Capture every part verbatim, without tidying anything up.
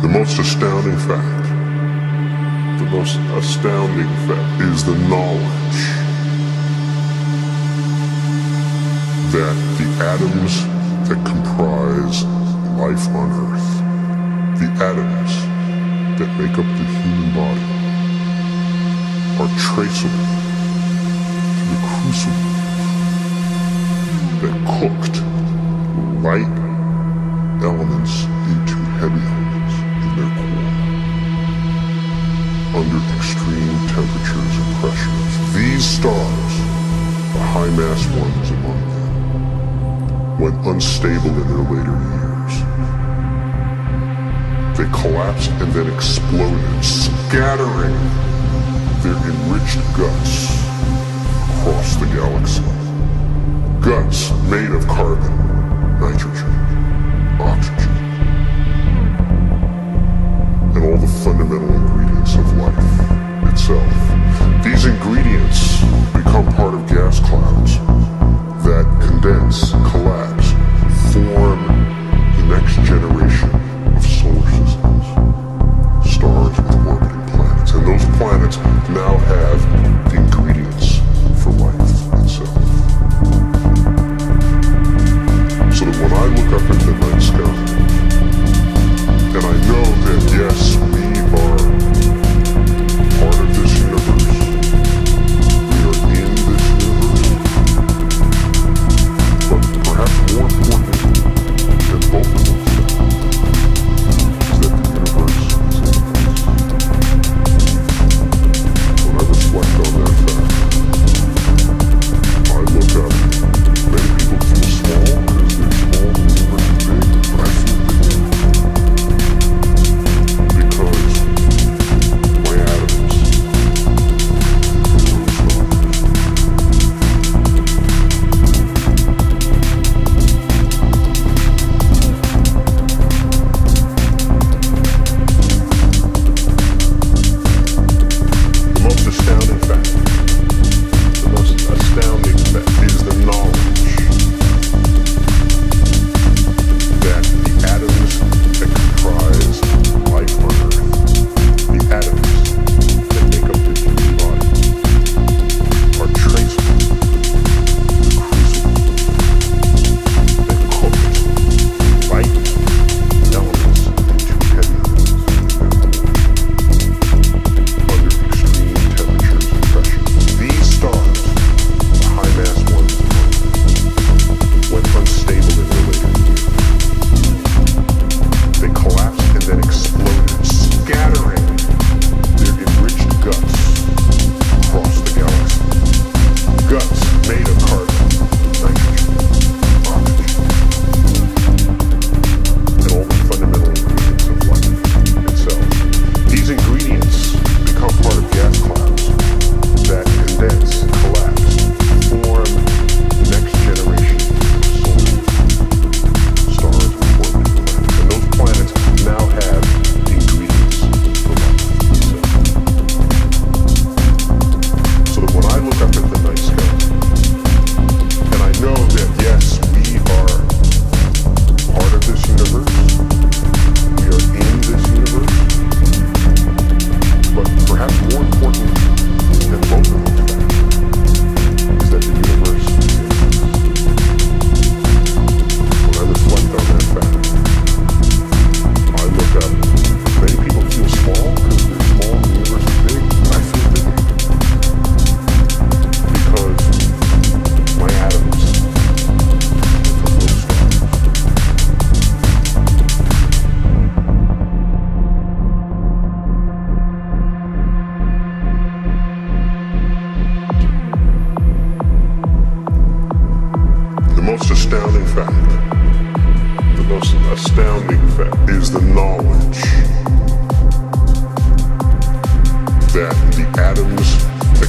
The most astounding fact, the most astounding fact is the knowledge that the atoms that comprise life on Earth, the atoms that make up the human body, are traceable to the crucible that cooked light elements into heavy elements in their core under extreme temperatures and pressures. These stars, the high-mass ones among them, went unstable in their later years. They collapsed and then exploded, scattering their enriched guts across the galaxy. Guts made of carbon, nitrogen, oxygen, and all the fundamental ingredients of life itself. These ingredients become part of gas clouds that condense, collapse, form the next generation of solar systems, stars with orbiting planets. And those planets now have the ingredients for life itself. So that when I look up at the night sky, and I know that yes, we are part of this universe, we are in this universe, but perhaps more important than both of them is that the universe is in us. When I reflect on that fact, I look up, many people feel small, that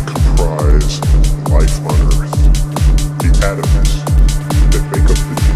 comprise life on Earth, the atoms that make up the